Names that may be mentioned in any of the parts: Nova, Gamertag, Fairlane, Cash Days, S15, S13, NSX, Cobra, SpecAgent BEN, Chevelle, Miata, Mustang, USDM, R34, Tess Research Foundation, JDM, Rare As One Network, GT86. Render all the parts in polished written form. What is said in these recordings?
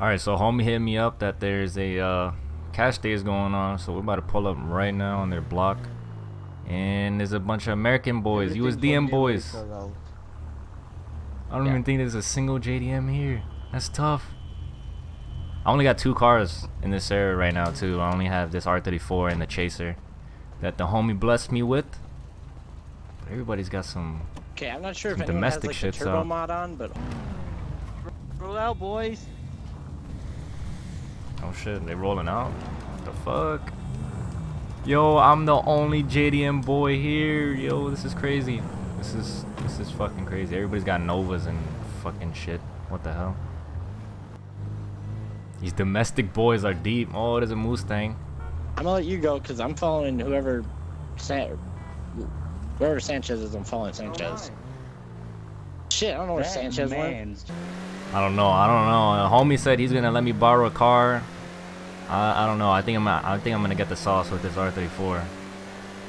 Alright, so homie hit me up that there's a Cash Days going on, so we're about to pull up right now on their block. And there's a bunch of American boys, USDM boys. I don't even think there's a single JDM here. That's tough. I only got two cars in this area right now too. I only have this R34 and the Chaser that the homie blessed me with. But everybody's got some. Okay, I'm not sure if anyone has like the turbo mod on, but roll out, boys. Oh shit, they rolling out? What the fuck? Yo, I'm the only JDM boy here. Yo, this is crazy. This is fucking crazy. Everybody's got Novas and fucking shit. What the hell? These domestic boys are deep. Oh, there's a Mustang. I'm gonna let you go because I'm following whoever Sanchez is. I'm following Sanchez. Shit, I don't know where Sanchez went. I don't know. I don't know. A homie said he's gonna let me borrow a car. I don't know. I think I'm gonna get the sauce with this R34.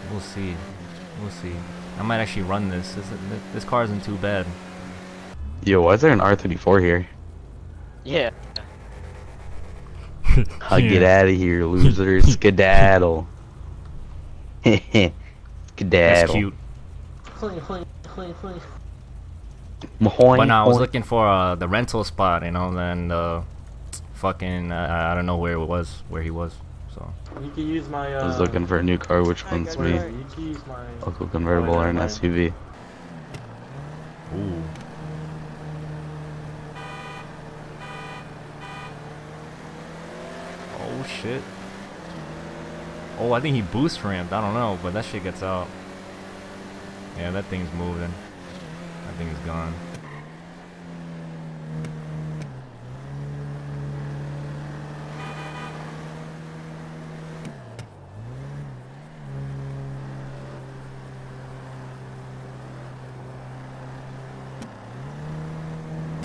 We'll see. We'll see. I might actually run this. This car isn't too bad. Yo, why is there an R34 here? Yeah. Get out of here, losers. Skedaddle. Skedaddle. That's cute. But no, I was looking for the rental spot, you know, and fucking, I don't know where it was, where he was. So. You can use my, I was looking for a new car, which one's me? I'll go convertible or an SUV. Ooh. Oh shit. Oh, I think he boost ramped. I don't know, but that shit gets out. Yeah, that thing's moving. That thing's gone.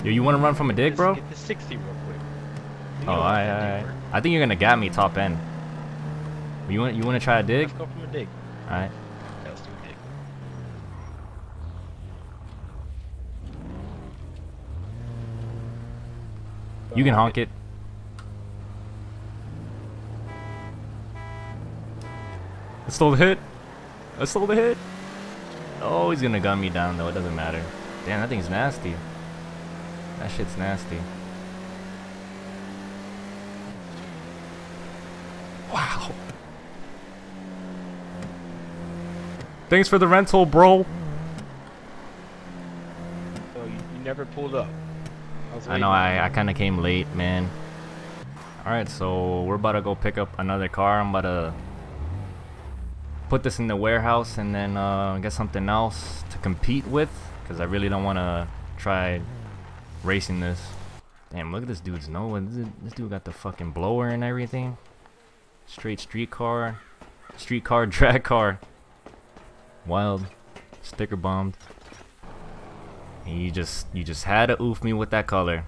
Yo, you wanna run from a dig, bro? Get the 60 real quick. Oh, alright. I think you're gonna gat me top end. You wanna try a dig? Let's go from a dig. Alright. Yeah, let's do a dig. You can honk it. I stole the hit. I stole the hit. Oh, he's gonna gun me down though. It doesn't matter. Damn, that thing's nasty. That shit's nasty. Wow. Thanks for the rental, bro. So you never pulled up. I know, I kind of came late, man. Alright, so we're about to go pick up another car. I'm about to put this in the warehouse and then get something else to compete with. Because I really don't want to try racing this. Damn, look at this dude's Nova. This dude got the fucking blower and everything. Straight street car, drag car. Wild. Sticker bombed. And you just had to oof me with that color.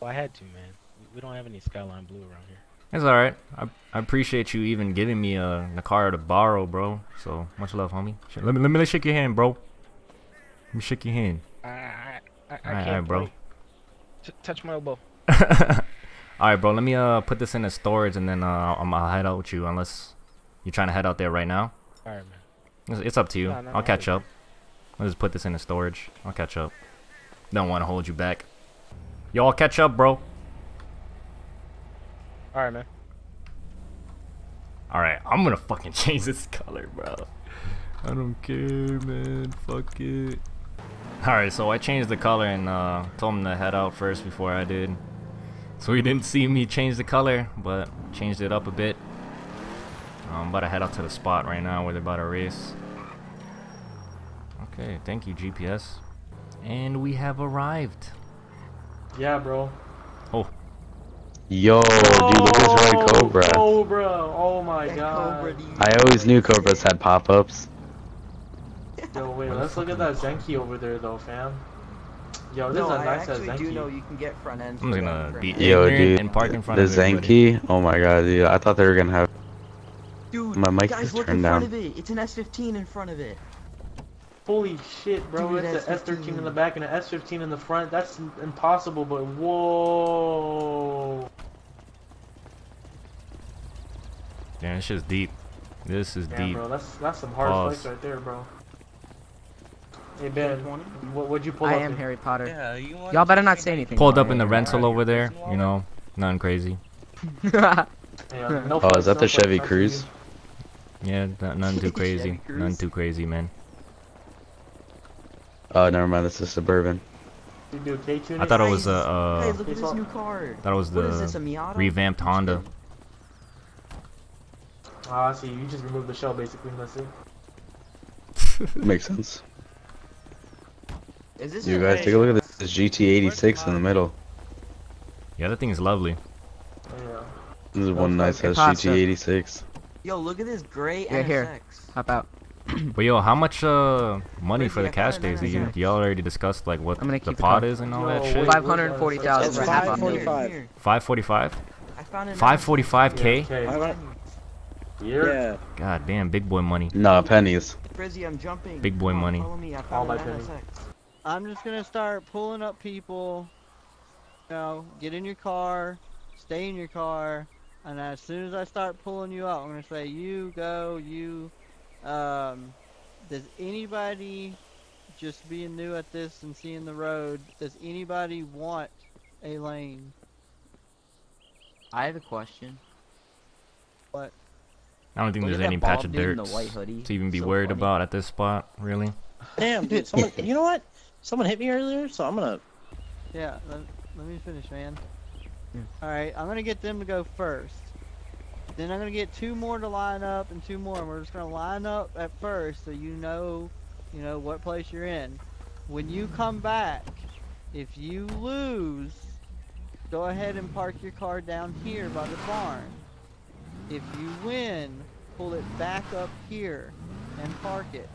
Well, I had to, man. We don't have any Skyline Blue around here. It's alright. I appreciate you even giving me a car to borrow, bro. So much love, homie. Let me shake your hand, bro. Let me shake your hand. Alright, bro. Touch my elbow. Alright, bro, let me put this in the storage and then I'm gonna head out with you unless you're trying to head out there right now. Alright, man. It's up to you. I'll catch up. I'll just put this in the storage. I'll catch up. Don't want to hold you back. Yo, I'll catch up, bro. Alright, man. Alright, I'm gonna fucking change this color, bro. I don't care, man. Fuck it. Alright, so I changed the color and told him to head out first before I did. So he didn't see me change the color, but changed it up a bit. I'm about to head out to the spot right now where they're about to race. Okay, thank you, GPS. And we have arrived. Yeah, bro. Oh. Yo, dude, look at this red Cobra. Cobra, oh my god. I always knew Cobras had pop-ups. Yo, wait, let's look at that Zenki over there, though, fam. Yo, this is a nice Zenki. I actually do know you can get front end. I'm gonna be ignorant and park in front of everybody. The Zenki? Oh my god, dude. I thought they were gonna have... Dude, my mic is turned down. Guys, look in front of it. It's an S15 in front of it. Holy shit, bro. Dude, it's an S13 in the back and an S15 in the front. That's impossible, but whoa. Damn, it's just deep. This is deep. Bro, that's some hard flex right there, bro. Hey, Ben, what'd you pull up? I am Harry Potter. Yeah, y'all better not say anything. Pulled up in the rental over there, you know, nothing crazy. Oh, is that the Chevy Cruze? Yeah, nothing too crazy. Nothing too crazy, man. Oh, never mind. That's a Suburban. I thought it was a. Hey, look at this new car. That was the revamped Honda. Ah, see, you just removed the shell basically. That's it. Makes sense. Is this you guys take a look at this, GT86 in the middle. Yeah, that thing is lovely. Yeah. This is one nice ass GT86. Yo, look at this gray NSX. Yeah, here. Hop out. But yo, how much money for the cash days? Y'all already discussed like what the pot is and all that shit. 540,000. 545. 545. 545k. Yeah. God damn, big boy money. Nah, pennies. Frizzy, I'm jumping. Big boy money. All my pennies. I'm just gonna start pulling up people. You know, get in your car, stay in your car, and as soon as I start pulling you out, I'm gonna say, you go, you. Does anybody, just being new at this and seeing the road, does anybody want a lane? I have a question. What? I don't think there's any patch of dirt to even be worried about at this spot, really. Damn, dude! Someone, you know what? Someone hit me earlier, so I'm gonna... Yeah, let me finish, man. Yeah. Alright, I'm gonna get them to go first. Then I'm gonna get two more to line up and two more. And we're just gonna line up at first so you know what place you're in. When you come back, if you lose, go ahead and park your car down here by the barn. If you win, pull it back up here and park it.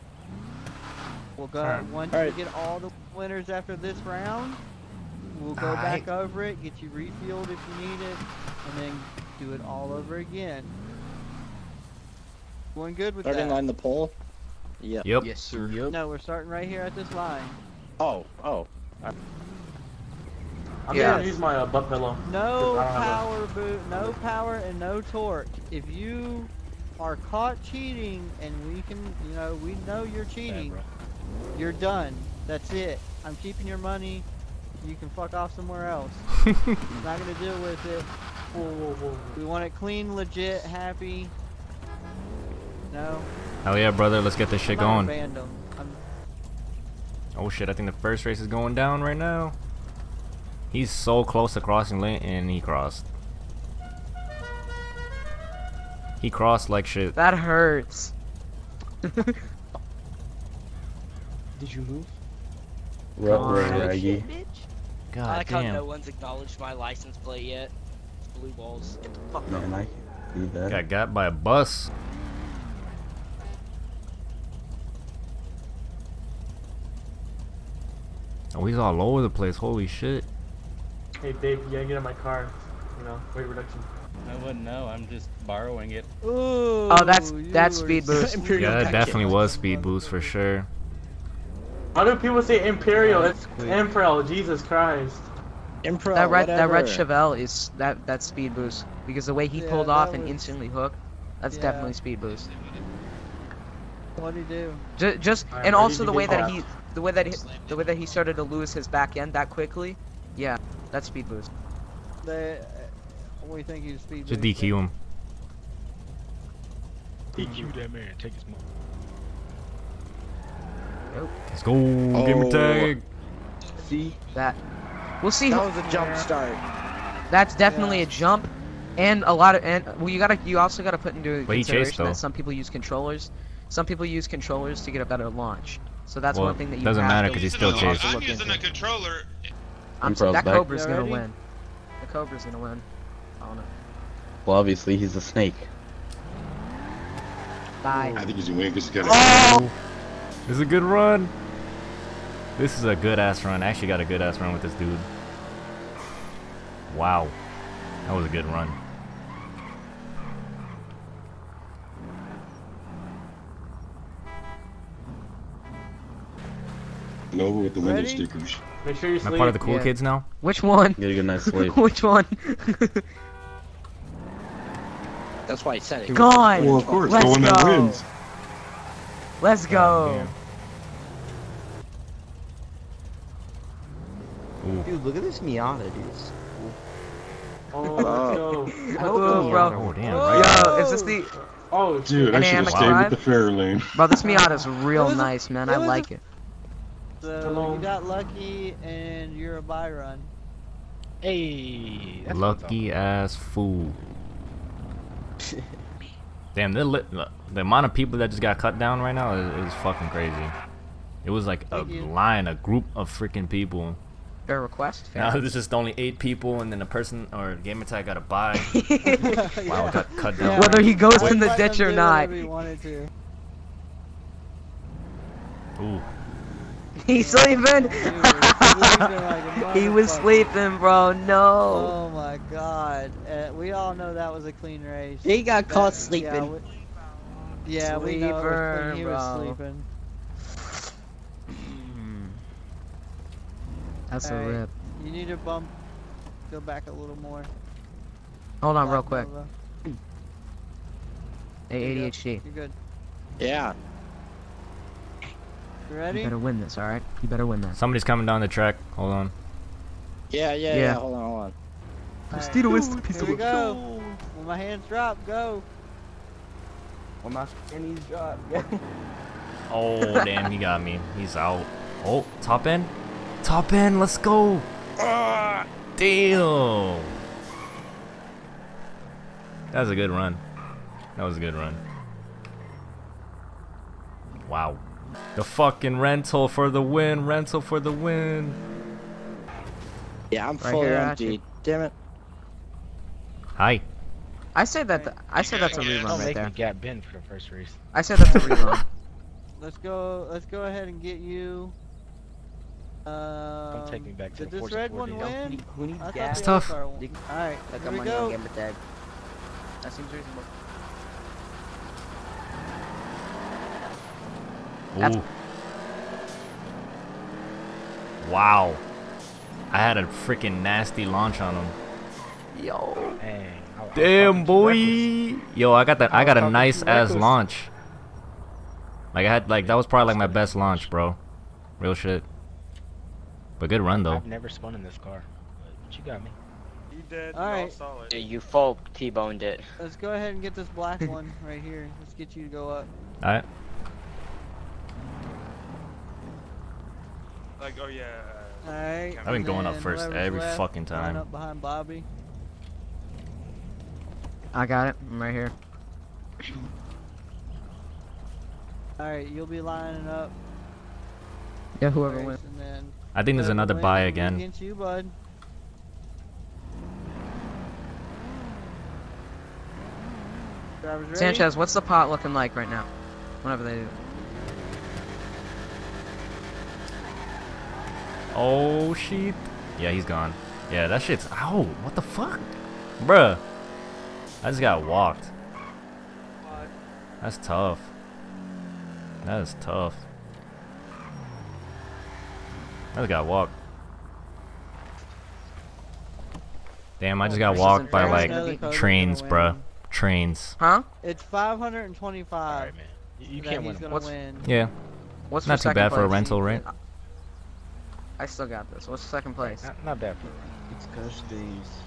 We'll go once we get all the winners after this round. We'll go back over it, get you refueled if you need it, and then do it all over again. Going good with starting that. Starting line the pole? Yep. Yep. Yes, sir. Yep. No, we're starting right here at this line. Oh, oh. Right. I'm gonna use my butt pillow. No power boot, no power, and no torque. If you are caught cheating, and we can, you know, we know you're cheating. You're done. That's it. I'm keeping your money. You can fuck off somewhere else. I'm not gonna deal with it. Whoa, whoa, whoa. We want it clean, legit, happy. No. Hell yeah, brother. Let's get this shit going. Oh shit! I think the first race is going down right now. He's so close to crossing lane, and he crossed. He crossed like shit. That hurts. Did you move? Raggy. God I like damn. How no one's acknowledged my license plate yet. It's blue balls. Get the fuck out. Man, I can do that. Got got by a bus. Oh, he's all over the place. Holy shit. Hey, babe, you gotta get in my car. You know, weight reduction. I wouldn't know. I'm just borrowing it. Ooh, oh, that's speed boost. Yeah, that definitely was speed boost for sure. How do people say Imperial? It's Imperial, Jesus Christ. Imperial, that red Chevelle is that speed boost because the way he pulled off and instantly hooked, that's definitely speed boost. What do you do? Just and also the way that he started to lose his back end that quickly, yeah, that's speed boost. What do you think he's speed boost? Just DQ him. DQ that man. Take his money. Nope. Let's go, gamer tag. See that? We'll see. That was a jump start. That's definitely a jump, and a lot of well, you also gotta put into consideration that some people use controllers. Some people use controllers to get a better launch. So that's one thing that you doesn't matter because he's still chased. I'm using a controller. I'm sorry, that Cobra's gonna win. The Cobra's gonna win. I don't know. Well, obviously he's a snake. Bye. I think he's gonna win because he's got. This is a good run. This is a good ass run. I actually got a good ass run with this dude. Wow. That was a good run. Nova with the window stickers. Make sure you sleep. Am I part of the cool kids now? Which one? You get a good night's sleep. Which one? That's why he said it. God! Well, of course, the one that wins. Let's go. Oh, dude, look at this Miata, dude. Oh, no. Oh, bro. Oh, damn. Right. Yo, is this the... Oh, dude, I should have stayed with the fair lane. Bro, this Miata's real nice, man. I like it. So, you got lucky, and you're a buy run. Hey. Lucky-ass fool. Damn, the amount of people that just got cut down right now is fucking crazy. It was like a line, a group of freaking people. Their request? Now there's just only 8 people, and then a person or a gamer tag got a buy. Wow, got cut down. Whether he goes in the ditch or not. Ooh. He's sleeping. He was sleeping, bro. No. Oh my God. We all know that was a clean race. He got caught sleeping. Yeah, we know he was sleeping. That's a rip. You need to bump. Go back a little more. Hold on, real quick. Hey, ADHD. You're good. Yeah. Ready? You better win this, alright? You better win this. Somebody's coming down the track. Hold on. Yeah. Hold on. Steal right. This piece of go. When my hands drop, go. When my skinnies drop, go. Oh, damn, he got me. He's out. Oh, top end? Top end, let's go. Damn. That was a good run. Wow. The fucking rental for the win, Yeah, I'm full empty. Damn it. Hi. I say that's a rerun right there. Got bent for the first race. I said that's a rerun. Let's go ahead and get you. Don't take me back to the 440. Did this red one win? That's tough. All right, here we go. That seems reasonable. Ooh. Wow. I had a freaking nasty launch on him. Yo. Dang. Damn, boy. Yo, I got a nice ass launch. Like that was probably like my best launch, bro. Real shit. But good run though. I've never spun in this car. But you got me. You did. All right. Yeah, you full T-boned it. Let's go ahead and get this black one right here. Let's get you to go up. All right. Like, oh yeah. All right. I've been going up first every fucking time. Up behind Bobby. I got it. I'm right here. All right, you'll be lining up. Yeah, whoever wins. I think there's another buy again. Against you, bud. Sanchez, what's the pot looking like right now? Whenever they do. Oh shit. Yeah, he's gone. Yeah, that shit's out. What the fuck? Bruh. I just got walked. That's tough. That is tough. I just got walked. Damn, I just got walked by like trains, bruh. Trains. Huh? It's 525. Alright, man. You can't win. Yeah. What's not too bad for a rental, right? I still got this. What's the second place? Not bad for it. It's Cash Days.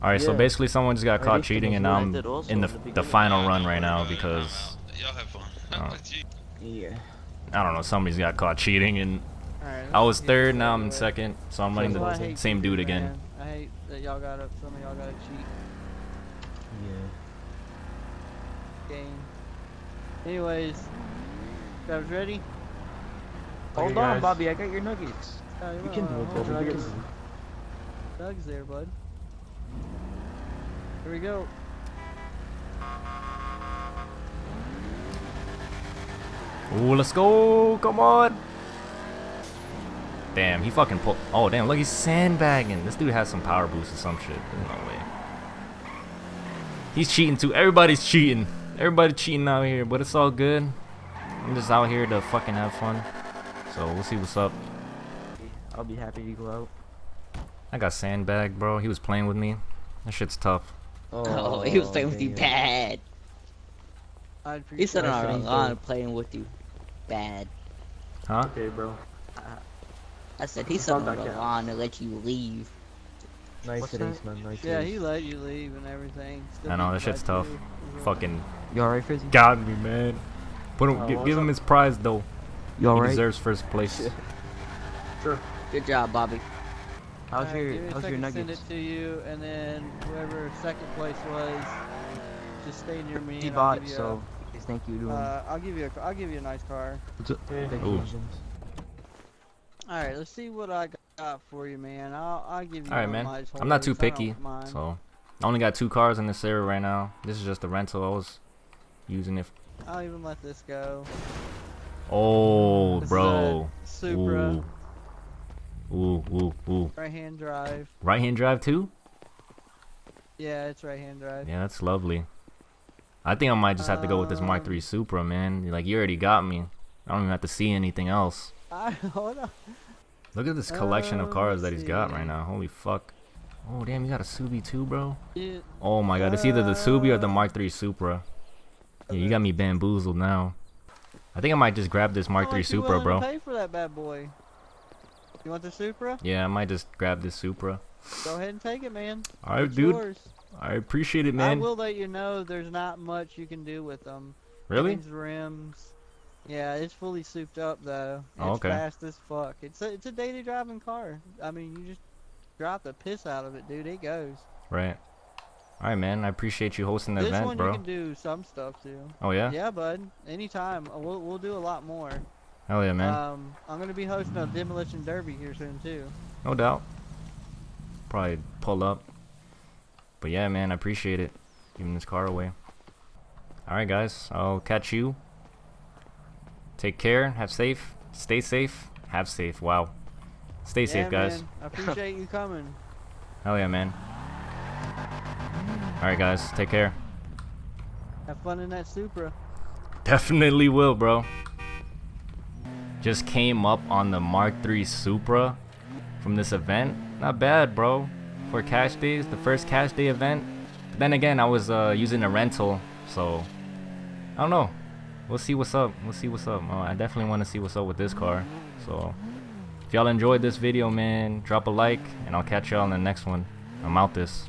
Alright, so basically someone just got caught cheating and now I'm in the final run right now because... Y'all have fun. Yeah. I don't know, somebody's got caught cheating and... Right, I was third, now I'm in second, so I'm letting the same dude again. I hate that y'all got up, some of y'all gotta cheat. Yeah. Game. Anyways, guys ready? Hold on, Bobby. I got your nuggets. You can do it, Bobby. Nuggets there, bud. Here we go. Oh, let's go! Come on! Damn, he fucking pulled. Oh, damn! Look, he's sandbagging. This dude has some power boost or some shit. There's no way. He's cheating too. Everybody's cheating. Everybody cheating out here, but it's all good. I'm just out here to fucking have fun. So we'll see what's up. I'll be happy you go out. I got sandbagged, bro. He was playing with me. That shit's tough. Oh, he was playing with you bad. He said I'm playing with you bad. Huh? Okay, bro. I said he said on to let you leave. Nice days, man. Nice days. Yeah, he let you leave and everything. Still I know that shit's tough. Yeah. Fucking. You alright, Frizzy? Got me, man. Put him. Give him his prize though. You alright? He deserves first place. Yeah. Sure. Good job, Bobby. How's your nuggets? Send it to you, and then whoever second place was, just stay near me. He bought, so thank you. I'll give you a nice car. All right, let's see what I got for you, man. I'll give you. All right, man. I'm not too picky, so I only got 2 cars in this area right now. This is just a rental. I was using it. I'll even let this go. Oh, bro. Supra. Ooh, ooh, ooh. Right-hand drive. Right-hand drive too? Yeah, it's right-hand drive. Yeah, that's lovely. I think I might just have to go with this Mark III Supra, man. Like, you already got me. I don't even have to see anything else. Hold on. Look at this collection of cars that he's got right now. Holy fuck. Oh, damn, you got a Subi too, bro? Yeah. Oh, my God. It's either the Subi or the Mark III Supra. Yeah, you got me bamboozled now. I think I might just grab this Mark III Supra, bro. Pay for that bad boy. You want the Supra? Yeah, I might just grab this Supra. Go ahead and take it, man. Alright, dude. Yours. I appreciate it, man. I will let you know there's not much you can do with them. Really? Rims. Yeah, it's fully souped up, though. It's fast as fuck. It's a daily driving car. I mean, you just drop the piss out of it, dude. It goes. Right. Alright, man. I appreciate you hosting the event, bro. This one you can do some stuff, too. Oh, yeah? Yeah, bud. Anytime. We'll do a lot more. Hell yeah, man. I'm going to be hosting a demolition derby here soon, too. No doubt. Probably pull up. But yeah, man, I appreciate it. Giving this car away. Alright, guys. I'll catch you. Take care. Have safe. Stay safe. Have safe. Wow. Stay safe, guys. Man. I appreciate you coming. Hell yeah, man. Alright, guys. Take care. Have fun in that Supra. Definitely will, bro. Just came up on the Mark III Supra from this event. Not bad, bro, for Cash Days, the first Cash Day event. But then again, I was using a rental, so I don't know. We'll see what's up. We'll see what's up. I definitely want to see what's up with this car. So if y'all enjoyed this video, man, drop a like, and I'll catch y'all in the next one. I'm out this.